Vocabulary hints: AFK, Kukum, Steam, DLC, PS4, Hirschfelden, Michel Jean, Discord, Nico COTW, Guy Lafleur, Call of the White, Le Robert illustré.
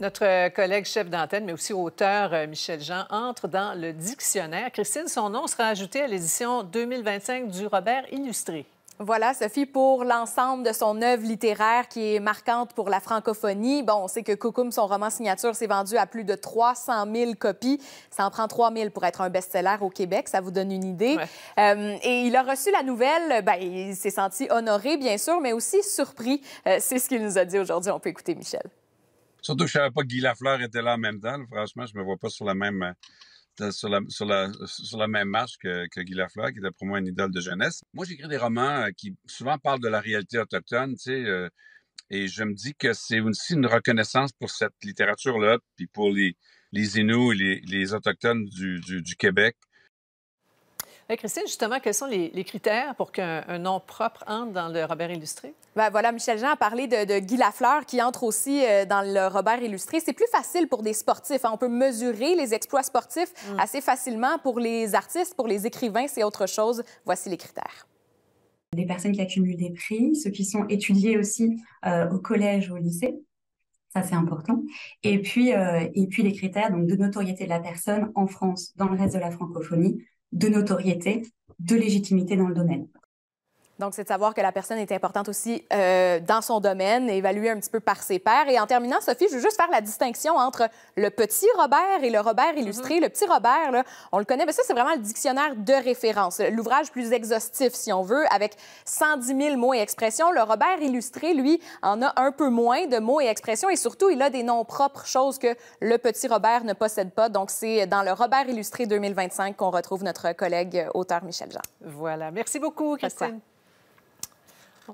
Notre collègue chef d'antenne, mais aussi auteur Michel Jean, entre dans le dictionnaire. Christine, son nom sera ajouté à l'édition 2025 du Robert illustré. Voilà, Sophie, pour l'ensemble de son œuvre littéraire qui est marquante pour la francophonie. Bon, on sait que Kukum, son roman signature, s'est vendu à plus de 300 000 copies. Ça en prend 3 000 pour être un best-seller au Québec, ça vous donne une idée. Ouais. Et il a reçu la nouvelle, ben, il s'est senti honoré, bien sûr, mais aussi surpris. C'est ce qu'il nous a dit aujourd'hui. On peut écouter Michel. Surtout que je ne savais pas que Guy Lafleur était là en même temps. Là. Franchement, je ne me vois pas sur la même... Sur la même marche que Guy Lafleur, qui était pour moi une idole de jeunesse. Moi, j'écris des romans qui souvent parlent de la réalité autochtone, tu sais, et je me dis que c'est aussi une reconnaissance pour cette littérature-là, puis pour les Inuits et les Autochtones du Québec. Hey Christine, justement, quels sont les critères pour qu'un nom propre entre dans le Robert illustré? Ben voilà, Michel Jean a parlé de Guy Lafleur qui entre aussi dans le Robert illustré. C'est plus facile pour des sportifs. Hein. On peut mesurer les exploits sportifs assez facilement. Pour les artistes, pour les écrivains, c'est autre chose. Voici les critères. Les personnes qui accumulent des prix, ceux qui sont étudiés aussi au collège ou au lycée. Ça, c'est important. Et puis les critères donc, de notoriété de la personne en France, dans le reste de la francophonie, de notoriété, de légitimité dans le domaine. Donc, c'est de savoir que la personne est importante aussi dans son domaine, évaluée un petit peu par ses pairs. Et en terminant, Sophie, je veux juste faire la distinction entre le petit Robert et le Robert illustré. Le petit Robert, là, on le connaît, mais ça, c'est vraiment le dictionnaire de référence, l'ouvrage plus exhaustif, si on veut, avec 110 000 mots et expressions. Le Robert illustré, lui, en a un peu moins de mots et expressions et surtout, il a des noms propres, choses que le petit Robert ne possède pas. Donc, c'est dans le Robert illustré 2025 qu'on retrouve notre collègue auteur Michel Jean. Voilà. Merci beaucoup, Christine.